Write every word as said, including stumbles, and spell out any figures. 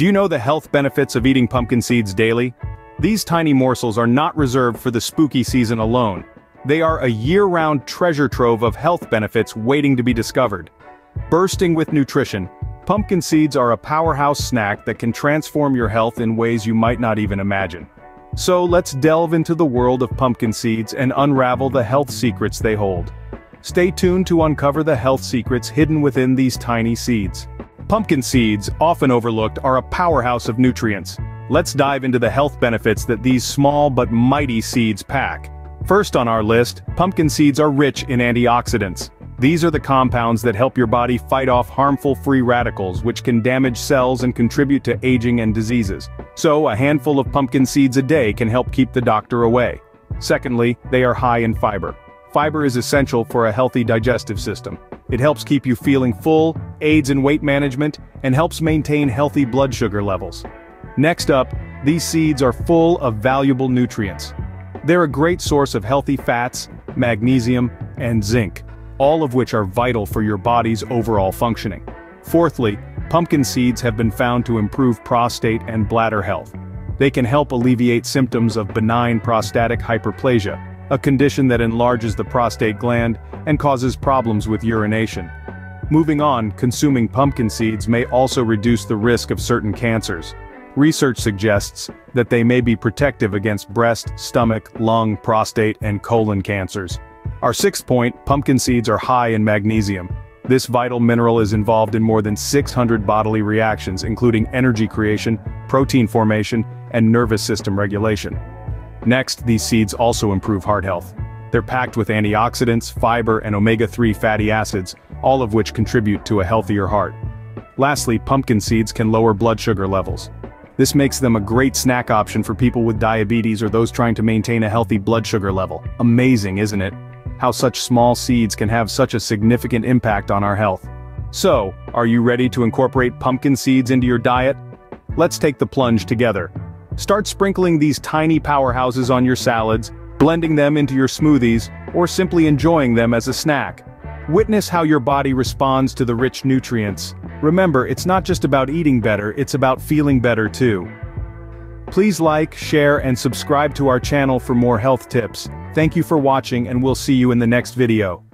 Do you know the health benefits of eating pumpkin seeds daily? These tiny morsels are not reserved for the spooky season alone. They are a year-round treasure trove of health benefits waiting to be discovered. Bursting with nutrition, pumpkin seeds are a powerhouse snack that can transform your health in ways you might not even imagine. So let's delve into the world of pumpkin seeds and unravel the health secrets they hold. Stay tuned to uncover the health secrets hidden within these tiny seeds. Pumpkin seeds, often overlooked, are a powerhouse of nutrients. Let's dive into the health benefits that these small but mighty seeds pack. First on our list, pumpkin seeds are rich in antioxidants. These are the compounds that help your body fight off harmful free radicals, which can damage cells and contribute to aging and diseases. So, a handful of pumpkin seeds a day can help keep the doctor away. Secondly, they are high in fiber. Fiber is essential for a healthy digestive system. It helps keep you feeling full, aids in weight management, and helps maintain healthy blood sugar levels. Next up, these seeds are full of valuable nutrients. They're a great source of healthy fats, magnesium, and zinc, all of which are vital for your body's overall functioning. Fourthly, pumpkin seeds have been found to improve prostate and bladder health. They can help alleviate symptoms of benign prostatic hyperplasia, a condition that enlarges the prostate gland and causes problems with urination. Moving on, consuming pumpkin seeds may also reduce the risk of certain cancers. Research suggests that they may be protective against breast, stomach, lung, prostate, and colon cancers. Our sixth point, pumpkin seeds are high in magnesium. This vital mineral is involved in more than six hundred bodily reactions, including energy creation, protein formation, and nervous system regulation. Next, these seeds also improve heart health. They're packed with antioxidants, fiber, and omega three fatty acids, all of which contribute to a healthier heart. Lastly, pumpkin seeds can lower blood sugar levels. This makes them a great snack option for people with diabetes or those trying to maintain a healthy blood sugar level. Amazing, isn't it? How such small seeds can have such a significant impact on our health. So, are you ready to incorporate pumpkin seeds into your diet? Let's take the plunge together. Start sprinkling these tiny powerhouses on your salads, blending them into your smoothies, or simply enjoying them as a snack. Witness how your body responds to the rich nutrients. Remember, it's not just about eating better, it's about feeling better too. Please like, share, and subscribe to our channel for more health tips. Thank you for watching, and we'll see you in the next video.